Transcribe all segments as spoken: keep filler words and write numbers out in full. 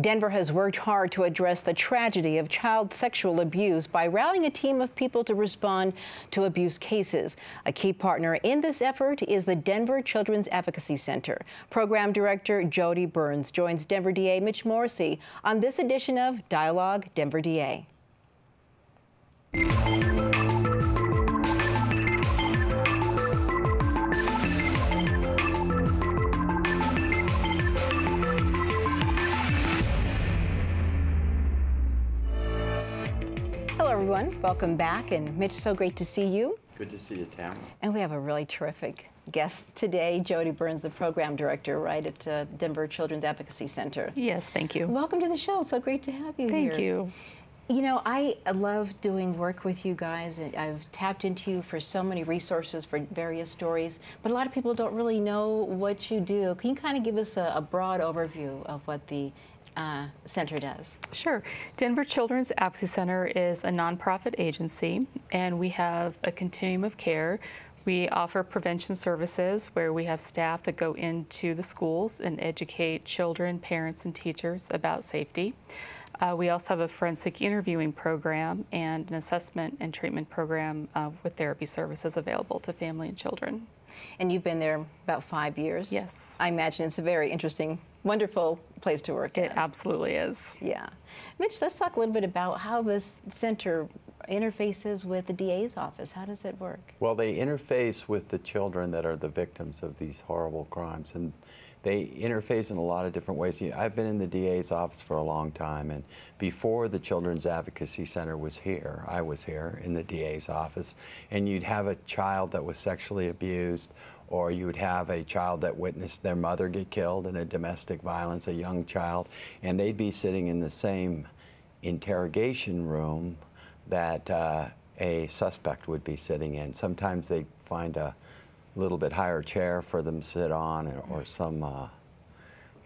Denver has worked hard to address the tragedy of child sexual abuse by rallying a team of people to respond to abuse cases. A key partner in this effort is the Denver Children's Advocacy Center. Program Director Jodi Byrnes joins Denver D A Mitch Morrissey on this edition of Dialogue Denver D A. Hello, everyone. Welcome back. And Mitch, so great to see you. Good to see you, Tamara. And we have a really terrific guest today, Jodi Byrnes, the program director, right, at uh, Denver Children's Advocacy Center. Yes, thank you. Welcome to the show. So great to have you here. Thank you. You know, I love doing work with you guys. I've tapped into you for so many resources for various stories, but a lot of people don't really know what you do. Can you kind of give us a, a broad overview of what the Uh, center does? Sure. Denver Children's Advocacy Center is a nonprofit agency, and we have a continuum of care. We offer prevention services where we have staff that go into the schools and educate children, parents, and teachers about safety. Uh, we also have a forensic interviewing program and an assessment and treatment program uh, with therapy services available to family and children. And you've been there about five years. Yes. I imagine it's a very interesting, wonderful place to work at. It absolutely is. Yeah. Mitch, let's talk a little bit about how this center interfaces with the D A's office. How does it work? Well, they interface with the children that are the victims of these horrible crimes, and they interface in a lot of different ways. You know, I've been in the D A's office for a long time, and before the Children's Advocacy Center was here, I was here in the D A's office, and you'd have a child that was sexually abused, or you would have a child that witnessed their mother get killed in a domestic violence, a young child, and they'd be sitting in the same interrogation room that uh, a suspect would be sitting in. Sometimes they'd find a little bit higher chair for them to sit on, or, or some, uh,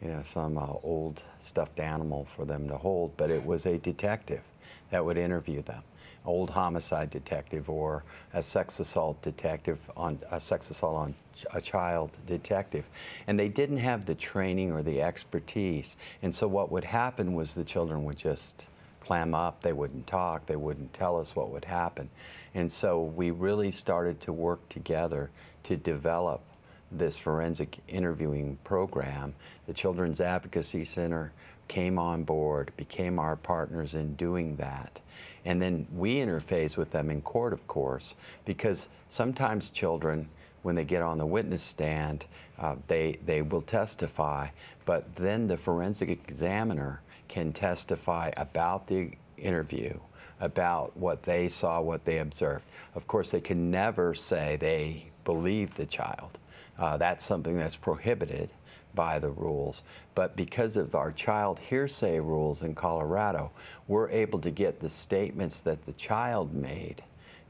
you know, some uh, old stuffed animal for them to hold, but it was a detective that would interview them. Old homicide detective, or a sex assault detective, on a sex assault on ch a child detective. And they didn't have the training or the expertise. And so what would happen was the children would just clam up. They wouldn't talk. They wouldn't tell us what would happen. And so we really started to work together to develop this forensic interviewing program. The Children's Advocacy Center came on board, became our partners in doing that. And then we interface with them in court, of course, because sometimes children, when they get on the witness stand, uh, they, they will testify, but then the forensic examiner can testify about the interview, about what they saw, what they observed. Of course, they can never say they believe the child. Uh, that's something that's prohibited by the rules, but because of our child hearsay rules in Colorado, we're able to get the statements that the child made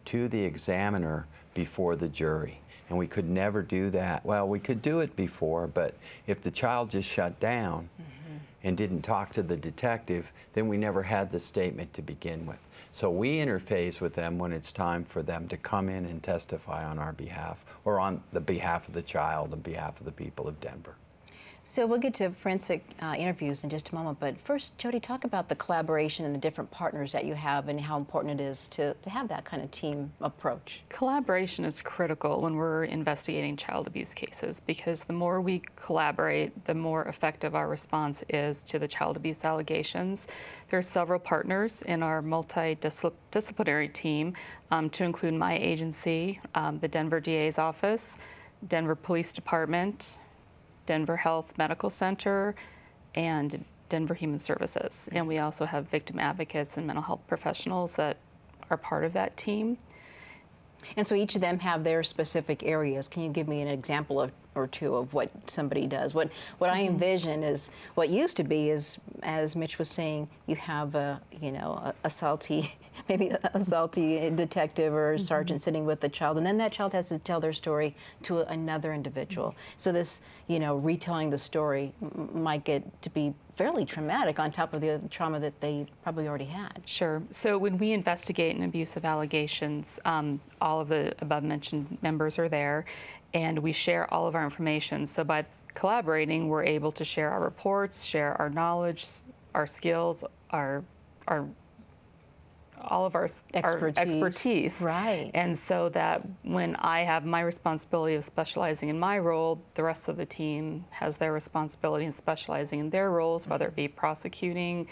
to the examiner before the jury. And we could never do that. Well, we could do it before, but if the child just shut down mm-hmm. and didn't talk to the detective, then we never had the statement to begin with. So we interface with them when it's time for them to come in and testify on our behalf, or on the behalf of the child, on behalf of the people of Denver. So we'll get to forensic uh, interviews in just a moment, but first, Jodi, talk about the collaboration and the different partners that you have and how important it is to, to have that kind of team approach. Collaboration is critical when we're investigating child abuse cases, because the more we collaborate, the more effective our response is to the child abuse allegations. There are several partners in our multidisciplinary team, um, to include my agency, um, the Denver D A's office, Denver Police Department, Denver Health Medical Center, and Denver Human Services. And we also have victim advocates and mental health professionals that are part of that team. And so each of them have their specific areas. Can you give me an example of, or two of what somebody does? What, what mm-hmm. I envision is what used to be is, as Mitch was saying, you have a, you know, a, a salty, maybe a, a salty detective or a sergeant mm-hmm. sitting with a child, and then that child has to tell their story to another individual. So this, you know, retelling the story might get to be fairly traumatic on top of the trauma that they probably already had. Sure. So when we investigate an abuse of allegations, um, all of the above mentioned members are there, and we share all of our information. So by collaborating, we're able to share our reports, share our knowledge, our skills, our our all of our expertise. our expertise. Right. And so that when I have my responsibility of specializing in my role, the rest of the team has their responsibility in specializing in their roles, mm-hmm. whether it be prosecuting,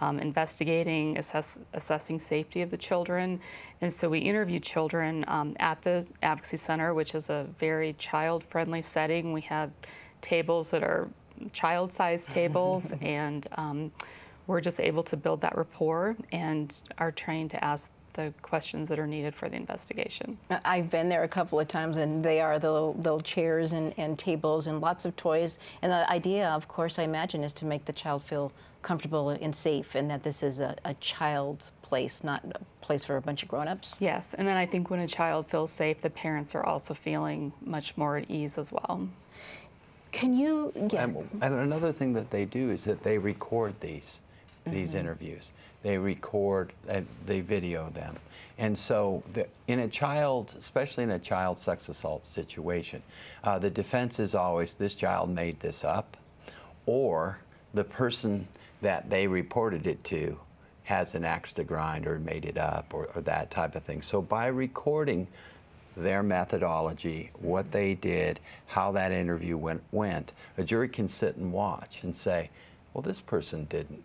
um, investigating, assess, assessing safety of the children. And so we interview children um, at the Advocacy Center, which is a very child-friendly setting. We have tables that are child-sized tables, and um, we're just able to build that rapport and are trained to ask the questions that are needed for the investigation. I've been there a couple of times, and they are the little, little chairs and, and tables and lots of toys. And the idea, of course, I imagine, is to make the child feel comfortable and safe, and that this is a, a child's place, not a place for a bunch of grown-ups. Yes, and then I think when a child feels safe, the parents are also feeling much more at ease as well. Can you get... And, and another thing that they do is that they record these. These mm-hmm. interviews. They record, uh, they video them. And so the, in a child, especially in a child sex assault situation, uh, the defense is always this child made this up, or the person that they reported it to has an axe to grind or made it up, or, or that type of thing. So by recording their methodology, what they did, how that interview went, went, a jury can sit and watch and say, well, this person didn't.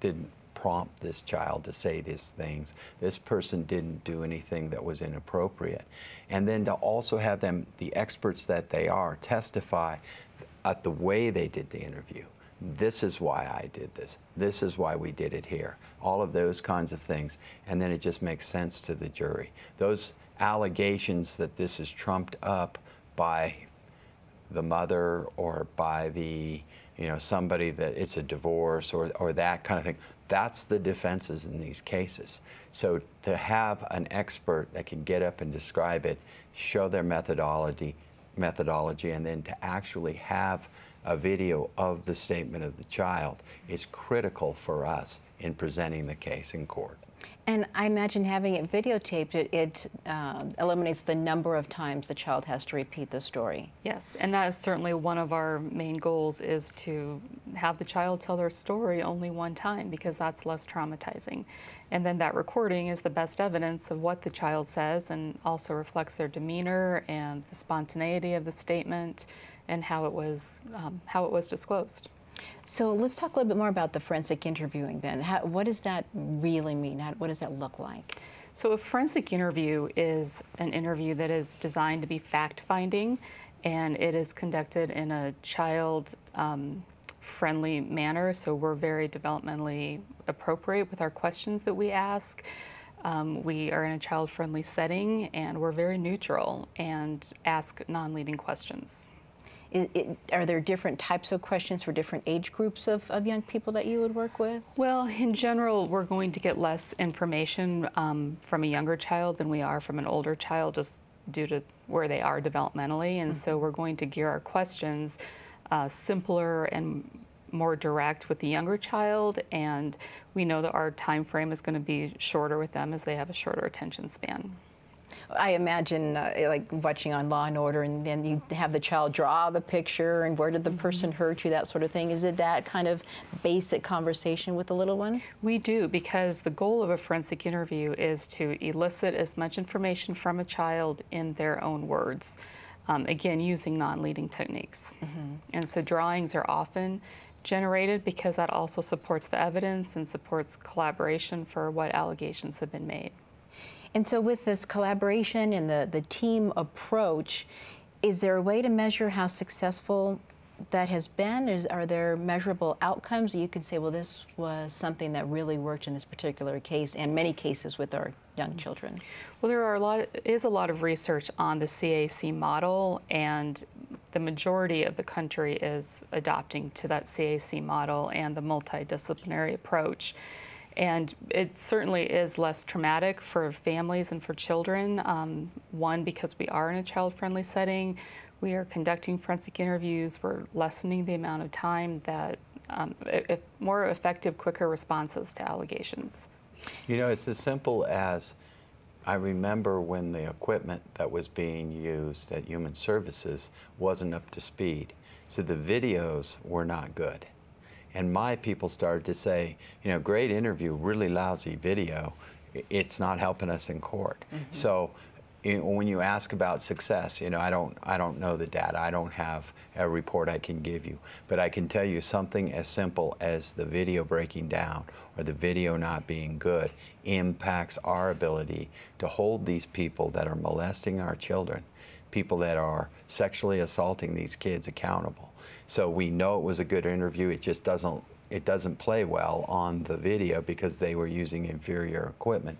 didn't prompt this child to say these things. This person didn't do anything that was inappropriate. And then to also have them, the experts that they are, testify at the way they did the interview. This is why I did this. This is why we did it here. All of those kinds of things. And then it just makes sense to the jury. Those allegations that this is trumped up by the mother or by the you know, somebody that it's a divorce or, or that kind of thing. That's the defenses in these cases. So to have an expert that can get up and describe it, show their methodology, methodology, and then to actually have a video of the statement of the child is critical for us in presenting the case in court. And I imagine having it videotaped, it, it uh, eliminates the number of times the child has to repeat the story. Yes, and that is certainly one of our main goals, is to have the child tell their story only one time, because that's less traumatizing. And then that recording is the best evidence of what the child says, and also reflects their demeanor and the spontaneity of the statement and how it was, um, how it was disclosed. So let's talk a little bit more about the forensic interviewing then. How, what does that really mean? How, what does that look like? So a forensic interview is an interview that is designed to be fact-finding, and it is conducted in a child-friendly um, manner. So we're very developmentally appropriate with our questions that we ask. Um, we are in a child-friendly setting, and we're very neutral and ask non-leading questions. It, it, are there different types of questions for different age groups of, of young people that you would work with? Well, in general, we're going to get less information um, from a younger child than we are from an older child, just due to where they are developmentally. And mm-hmm. so we're going to gear our questions uh, simpler and more direct with the younger child. And we know that our time frame is going to be shorter with them, as they have a shorter attention span. I imagine uh, like watching on Law and Order, and then you have the child draw the picture and where did the person hurt you, that sort of thing. Is it that kind of basic conversation with the little one? We do, because the goal of a forensic interview is to elicit as much information from a child in their own words, um, again, using non-leading techniques. Mm-hmm. And so drawings are often generated because that also supports the evidence and supports collaboration for what allegations have been made. And so with this collaboration and the, the team approach, is there a way to measure how successful that has been? Is, are there measurable outcomes that you can say, well, this was something that really worked in this particular case and many cases with our young children? Well, there are a lot, is a lot of research on the C A C model, and the majority of the country is adopting to that C A C model and the multidisciplinary approach. And it certainly is less traumatic for families and for children. Um, one, because we are in a child-friendly setting, we are conducting forensic interviews, we're lessening the amount of time that um, if more effective, quicker responses to allegations. You know, it's as simple as, I remember when the equipment that was being used at Human Services wasn't up to speed, so the videos were not good. And my people started to say, you know, great interview, really lousy video. It's not helping us in court. Mm-hmm. So you know, when you ask about success, you know, I don't, I don't know the data. I don't have a report I can give you. But I can tell you something as simple as the video breaking down or the video not being good impacts our ability to hold these people that are molesting our children, people that are sexually assaulting these kids, accountable. So we know it was a good interview. It just doesn't, it doesn't play well on the video because they were using inferior equipment.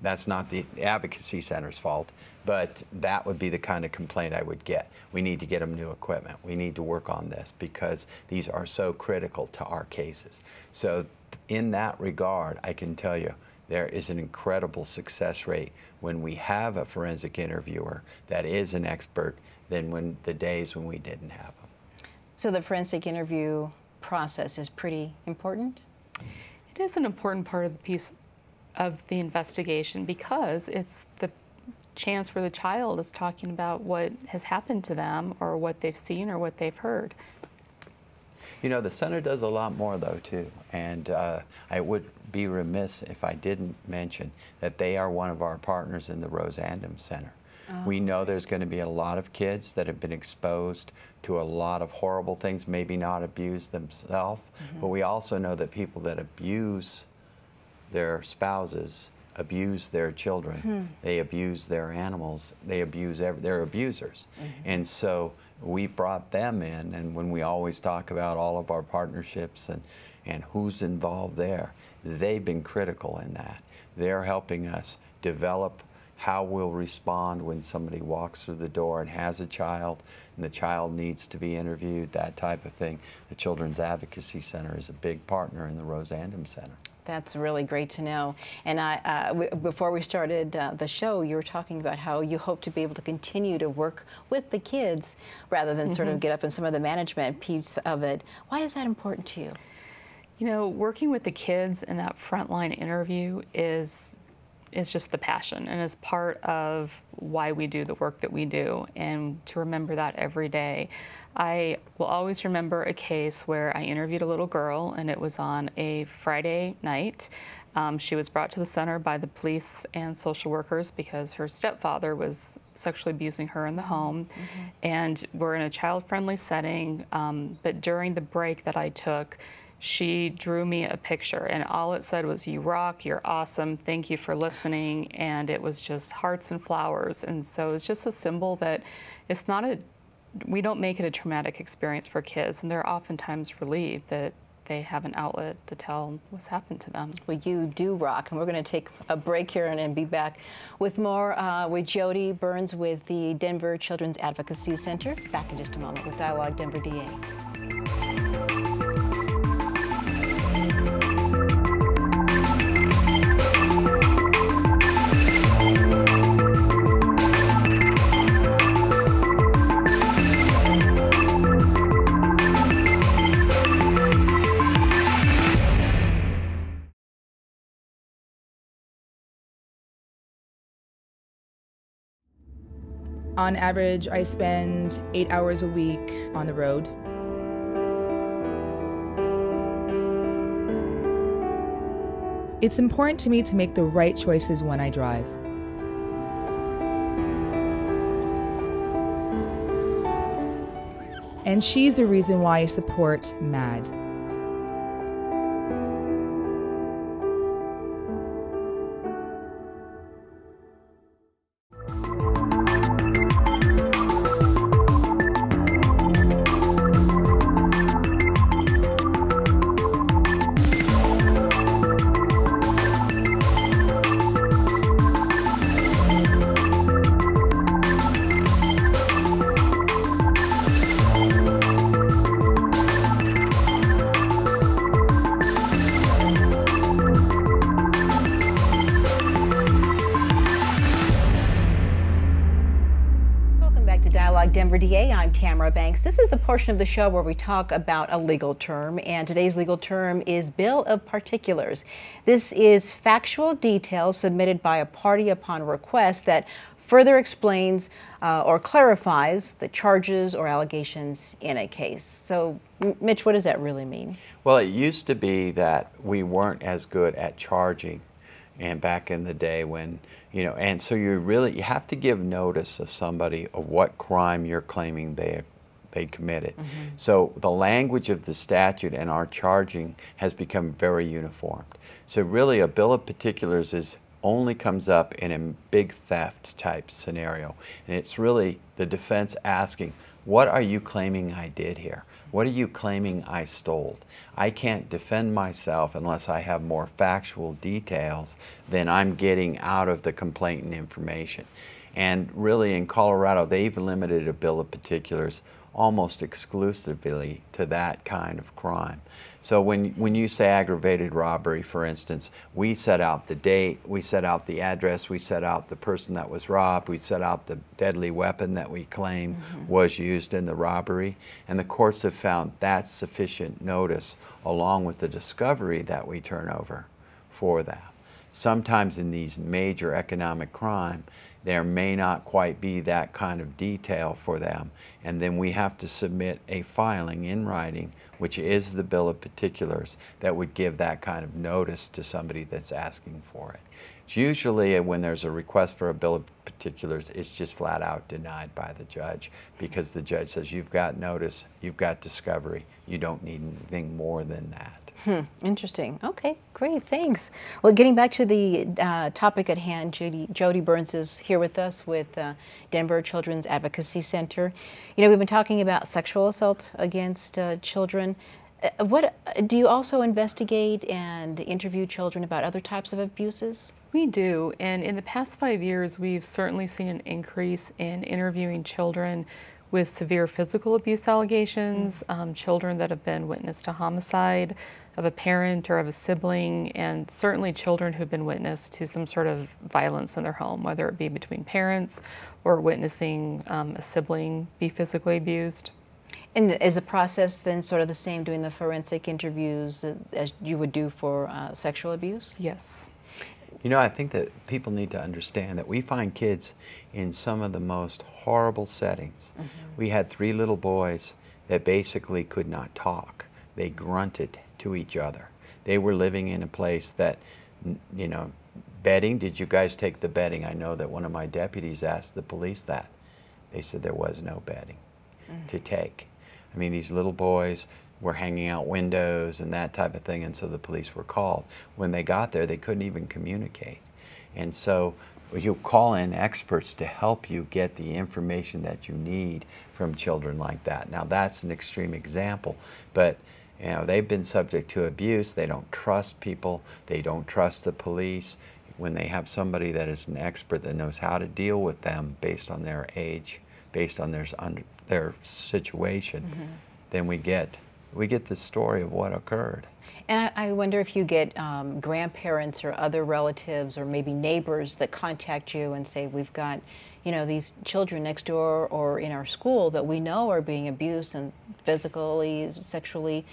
That's not the advocacy center's fault, but that would be the kind of complaint I would get. We need to get them new equipment. We need to work on this because these are so critical to our cases. So in that regard, I can tell you there is an incredible success rate when we have a forensic interviewer that is an expert than when the days when we didn't have them. So the forensic interview process is pretty important? It is an important part of the piece of the investigation because it's the chance where the child is talking about what has happened to them or what they've seen or what they've heard. You know, the center does a lot more though too, and uh, I would be remiss if I didn't mention that they are one of our partners in the Rose Andom Center. Oh, we know there's going to be a lot of kids that have been exposed to a lot of horrible things, maybe not abused themselves, mm-hmm. but we also know that people that abuse their spouses abuse their children, hmm. they abuse their animals, they abuse every, they're abusers. Mm-hmm. And so we brought them in, and when we always talk about all of our partnerships and, and who's involved there, they've been critical in that. They're helping us develop how we'll respond when somebody walks through the door and has a child, and the child needs to be interviewed, that type of thing. The Children's Advocacy Center is a big partner in the Rose Andom Center. That's really great to know. And I, uh, w before we started uh, the show, you were talking about how you hope to be able to continue to work with the kids rather than mm-hmm. sort of get up in some of the management piece of it. Why is that important to you? You know, working with the kids in that frontline interview is, is just the passion, and is part of why we do the work that we do, and to remember that every day. I will always remember a case where I interviewed a little girl, and it was on a Friday night. Um, she was brought to the center by the police and social workers because her stepfather was sexually abusing her in the home. Mm-hmm. And we're in a child-friendly setting, um, but during the break that I took, she drew me a picture, and all it said was, "You rock, you're awesome, thank you for listening," and it was just hearts and flowers. And so it's just a symbol that it's not a, we don't make it a traumatic experience for kids, and they're oftentimes relieved that they have an outlet to tell what's happened to them. Well, you do rock, and we're going to take a break here and, and be back with more uh, with Jodi Byrnes with the Denver Children's Advocacy Center. Back in just a moment with Dialogue Denver D A. On average, I spend eight hours a week on the road. It's important to me to make the right choices when I drive. And she's the reason why I support M A D. Denver D A, I'm Tamara Banks. This is the portion of the show where we talk about a legal term, and today's legal term is Bill of Particulars. This is factual details submitted by a party upon request that further explains uh, or clarifies the charges or allegations in a case. So, Mitch, what does that really mean? Well, it used to be that we weren't as good at charging, and back in the day when, you know, and so you really, you have to give notice of somebody of what crime you're claiming they they committed. Mm-hmm. So the language of the statute and our charging has become very uniformed. So really a bill of particulars is only comes up in a big theft type scenario, and it's really the defense asking, what are you claiming I did here? What are you claiming I stole? I can't defend myself unless I have more factual details than I'm getting out of the complainant information. And really in Colorado, they've limited a bill of particulars almost exclusively to that kind of crime. So when, when you say aggravated robbery, for instance, we set out the date, we set out the address, we set out the person that was robbed, we set out the deadly weapon that we claim mm-hmm. was used in the robbery, and the courts have found that's sufficient notice along with the discovery that we turn over for that. Sometimes in these major economic crime, there may not quite be that kind of detail for them, and then we have to submit a filing in writing, which is the bill of particulars that would give that kind of notice to somebody that's asking for it. It's usually when there's a request for a bill of particulars, it's just flat out denied by the judge, because the judge says you've got notice, you've got discovery, you don't need anything more than that. Hmm, interesting. Okay, great, thanks. Well, getting back to the uh, topic at hand, Jodi, Jodi Byrnes is here with us with uh, Denver Children's Advocacy Center. You know, we've been talking about sexual assault against uh, children. Uh, what do you also investigate and interview children about other types of abuses? We do, and in the past five years, we've certainly seen an increase in interviewing children with severe physical abuse allegations, um, children that have been witness to homicide of a parent or of a sibling, and certainly children who've been witness to some sort of violence in their home, whether it be between parents or witnessing um, a sibling be physically abused. And is the process then sort of the same doing the forensic interviews as you would do for uh, sexual abuse? Yes. You know, I think that people need to understand that we find kids in some of the most horrible settings. Mm-hmm. We had three little boys that basically could not talk. They grunted to each other. They were living in a place that, you know, bedding, did you guys take the bedding? I know that one of my deputies asked the police that. They said there was no bedding mm-hmm. to take. I mean, these little boys were hanging out windows and that type of thing, and so the police were called. When they got there, they couldn't even communicate. And so you call in experts to help you get the information that you need from children like that. Now, that's an extreme example, but you know, they've been subject to abuse. They don't trust people. They don't trust the police. When they have somebody that is an expert that knows how to deal with them based on their age, based on their, their situation, mm-hmm. then we get we get the story of what occurred. And I, I wonder if you get um, grandparents or other relatives or maybe neighbors that contact you and say, we've got, you know, these children next door or in our school that we know are being abused and physically, sexually.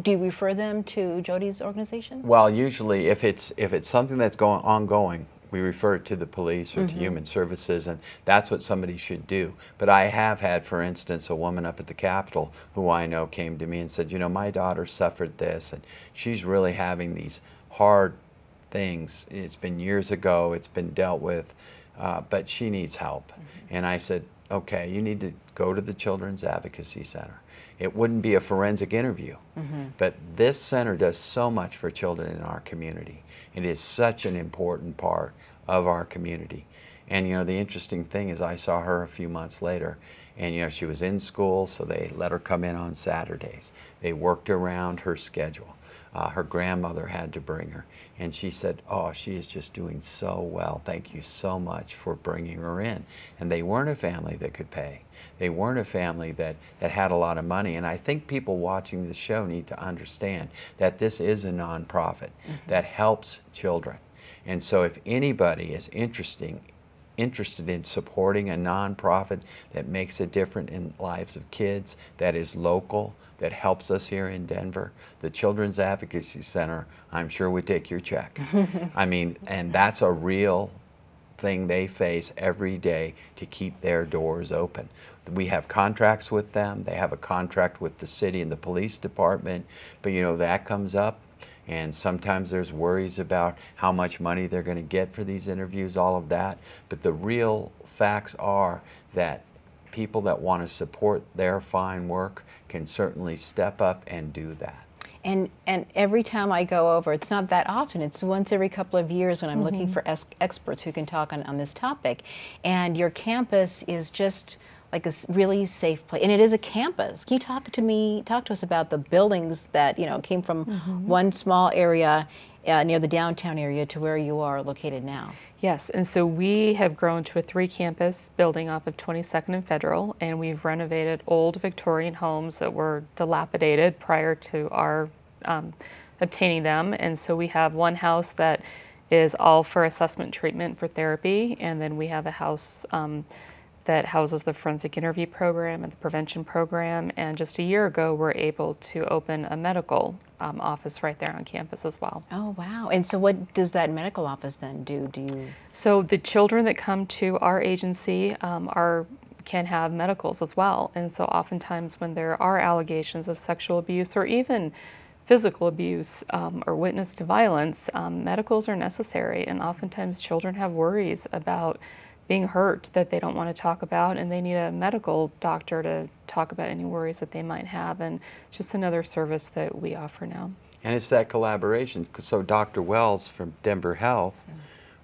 Do you refer them to Jodi's organization? Well, usually if it's, if it's something that's going ongoing, we refer it to the police or mm-hmm. to human services, and that's what somebody should do. But I have had, for instance, a woman up at the Capitol who I know came to me and said, you know, my daughter suffered this, and she's really having these hard things. It's been years ago, it's been dealt with, uh, but she needs help. Mm-hmm. And I said, okay, you need to go to the Children's Advocacy Center. It wouldn't be a forensic interview, mm-hmm. but this center does so much for children in our community. It is such an important part of our community. And you know, the interesting thing is I saw her a few months later, and you know, she was in school, so they let her come in on Saturdays. They worked around her schedule. Uh, her grandmother had to bring her, and she said, oh, she is just doing so well. Thank you so much for bringing her in. And they weren't a family that could pay. They weren't a family that, that had a lot of money. And I think people watching the show need to understand that this is a nonprofit mm-hmm. that helps children. And so if anybody is interesting, interested in supporting a nonprofit that makes a difference in lives of kids, that is local, that helps us here in Denver, the Children's Advocacy Center, I'm sure would take your check. I mean, and that's a real thing they face every day to keep their doors open. We have contracts with them. They have a contract with the city and the police department. But, you know, that comes up. And sometimes there's worries about how much money they're going to get for these interviews, all of that. But the real facts are that people that want to support their fine work can certainly step up and do that. And, and every time I go over, it's not that often, it's once every couple of years when I'm mm-hmm. looking for ex experts who can talk on, on this topic. And your campus is just like a really safe place, and it is a campus. Can you talk to me, talk to us about the buildings that, you know, came from mm-hmm. one small area Uh, near the downtown area to where you are located now? Yes, and so we have grown to a three-campus building off of twenty-second and Federal, and we've renovated old Victorian homes that were dilapidated prior to our um, obtaining them. And so we have one house that is all for assessment treatment for therapy, and then we have a house um, that houses the forensic interview program and the prevention program. And just a year ago, we were able to open a medical um, office right there on campus as well. Oh, wow. And so what does that medical office then do? Do you... So the children that come to our agency um, are can have medicals as well. And so oftentimes when there are allegations of sexual abuse or even physical abuse um, or witness to violence, um, medicals are necessary. And oftentimes children have worries about being hurt that they don't want to talk about, and they need a medical doctor to talk about any worries that they might have, and it's just another service that we offer now. And it's that collaboration. So Doctor Wells from Denver Health, yeah.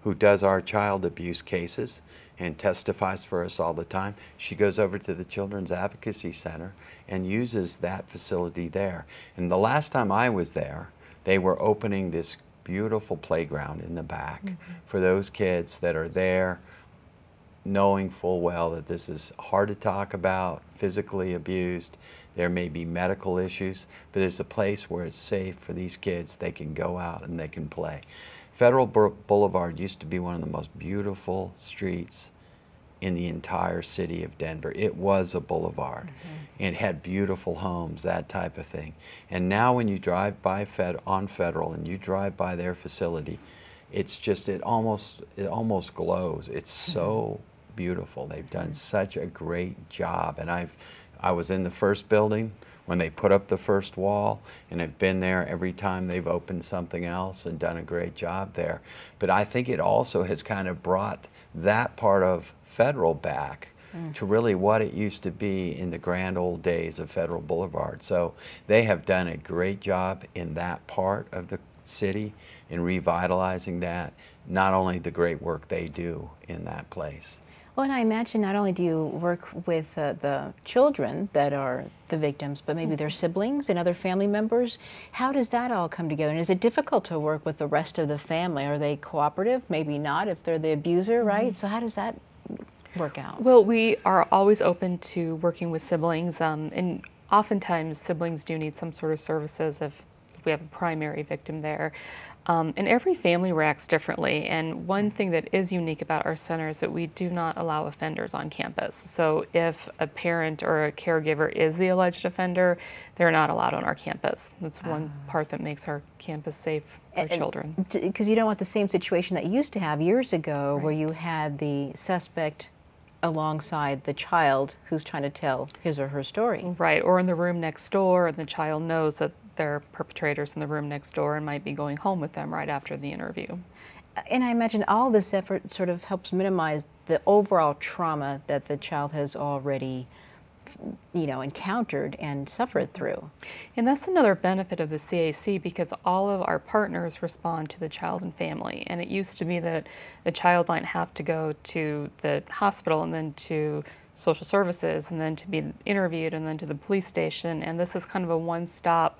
who does our child abuse cases and testifies for us all the time, she goes over to the Children's Advocacy Center and uses that facility there. And the last time I was there, they were opening this beautiful playground in the back mm-hmm. for those kids that are there knowing full well that this is hard to talk about, physically abused, there may be medical issues, but it's a place where it's safe for these kids. They can go out and they can play. Federal Boulevard used to be one of the most beautiful streets in the entire city of Denver. It was a boulevard. Mm-hmm. It had beautiful homes, that type of thing. And now when you drive by Fed on Federal and you drive by their facility, it's just, it almost, it almost glows. It's so beautiful. They've done such a great job. And I've, I was in the first building when they put up the first wall, and I've been there every time they've opened something else and done a great job there. But I think it also has kind of brought that part of Federal back mm. to really what it used to be in the grand old days of Federal Boulevard. So they have done a great job in that part of the city in revitalizing that, not only the great work they do in that place. Well, and I imagine not only do you work with uh, the children that are the victims, but maybe their siblings and other family members. How does that all come together? And is it difficult to work with the rest of the family? Are they cooperative? Maybe not if they're the abuser, right? Mm-hmm. So how does that work out? Well, we are always open to working with siblings, um, and oftentimes siblings do need some sort of services if we have a primary victim there. Um, and every family reacts differently. And one thing that is unique about our center is that we do not allow offenders on campus. So if a parent or a caregiver is the alleged offender, they're not allowed on our campus. That's one uh, part that makes our campus safe for and, children. Because you don't want the same situation that you used to have years ago right. where you had the suspect alongside the child who's trying to tell his or her story. Right, or in the room next door, and the child knows that there are perpetrators in the room next door and might be going home with them right after the interview. And I imagine all this effort sort of helps minimize the overall trauma that the child has already, you know, encountered and suffered through. And that's another benefit of the C A C, because all of our partners respond to the child and family. And it used to be that the child might have to go to the hospital and then to social services and then to be interviewed and then to the police station. And this is kind of a one-stop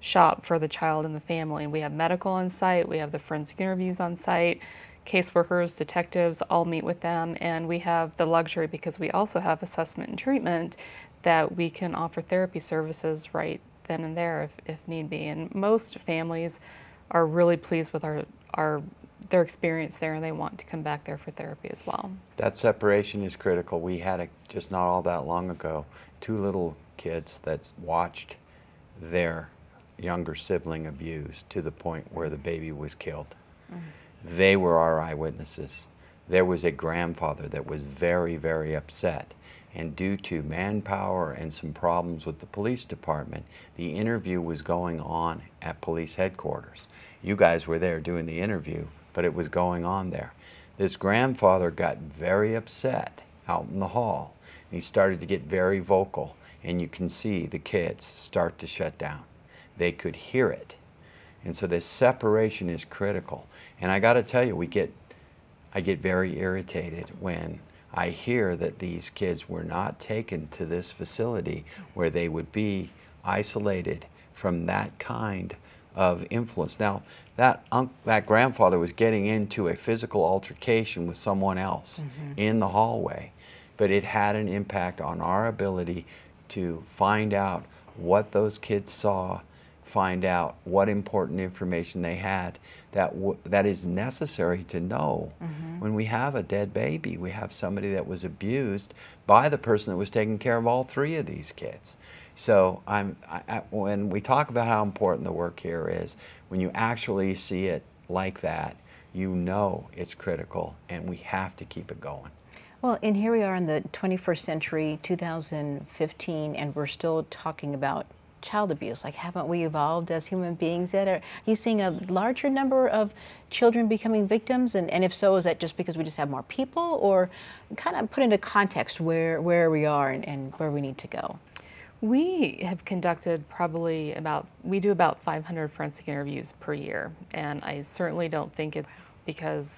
shop for the child and the family. And we have medical on site, we have the forensic interviews on site, caseworkers, detectives, all meet with them. And we have the luxury, because we also have assessment and treatment, that we can offer therapy services right then and there if, if need be. And most families are really pleased with our, our their experience there, and they want to come back there for therapy as well. That separation is critical. We had a, just not all that long ago, two little kids that watched their younger sibling abused to the point where the baby was killed. Mm-hmm. They were our eyewitnesses. there was a grandfather that was very, very upset. And due to manpower and some problems with the police department, the interview was going on at police headquarters. You guys were there doing the interview, but it was going on there. This grandfather got very upset out in the hall. And he started to get very vocal, and you can see the kids start to shut down. They could hear it. And so this separation is critical. And I gotta tell you, we get, I get very irritated when I hear that these kids were not taken to this facility where they would be isolated from that kind of influence. Now, that, unc that grandfather was getting into a physical altercation with someone else mm-hmm. in the hallway, but it had an impact on our ability to find out what those kids saw, find out what important information they had that, w that is necessary to know. Mm-hmm. When we have a dead baby, we have somebody that was abused by the person that was taking care of all three of these kids. So I'm, I, I, when we talk about how important the work here is, when you actually see it like that, you know it's critical, and we have to keep it going. Well, and here we are in the twenty-first century, two thousand fifteen, and we're still talking about child abuse. Like, haven't we evolved as human beings yet? Are you seeing a larger number of children becoming victims? And, and if so, is that just because we just have more people? Or kind of put into context where, where we are and, and where we need to go? We have conducted probably about, we do about five hundred forensic interviews per year. And I certainly don't think it's because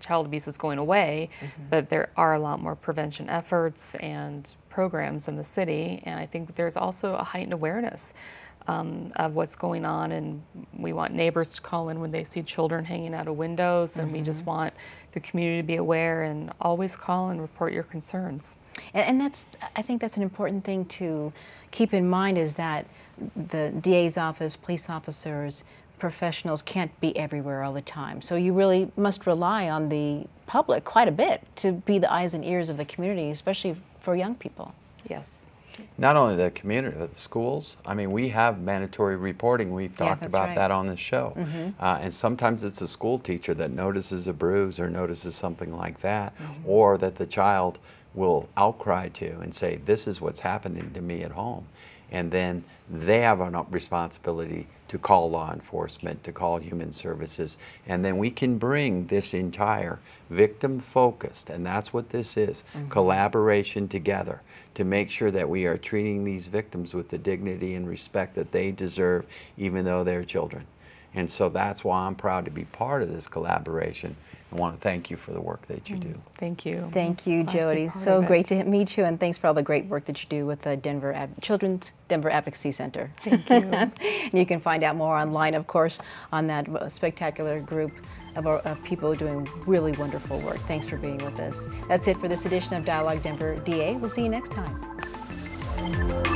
child abuse is going away, mm-hmm. but there are a lot more prevention efforts and programs in the city, and I think there's also a heightened awareness um, of what's going on, and we want neighbors to call in when they see children hanging out of windows, mm-hmm. and we just want the community to be aware and always call and report your concerns. And, and that's, I think that's an important thing to keep in mind, is that the D A's office, police officers, professionals can't be everywhere all the time. So you really must rely on the public quite a bit to be the eyes and ears of the community, especially for young people. Yes. Not only the community, but the schools. I mean, we have mandatory reporting. We've talked yeah, about right. that on the show. Mm-hmm. uh, and sometimes it's a school teacher that notices a bruise or notices something like that, mm-hmm. or that the child will outcry to and say, this is what's happening to me at home. And then they have a responsibility to call law enforcement, to call human services, and then we can bring this entire victim-focused, and that's what this is, mm-hmm. collaboration together to make sure that we are treating these victims with the dignity and respect that they deserve, even though they're children. And so that's why I'm proud to be part of this collaboration. I want to thank you for the work that you do. Thank you. Thank you, Jodi. So great to meet you, and thanks for all the great work that you do with the Denver Ad Children's Denver Advocacy Center. Thank you. And you can find out more online, of course, on that spectacular group of, of people doing really wonderful work. Thanks for being with us. That's it for this edition of Dialogue Denver D A. We'll see you next time.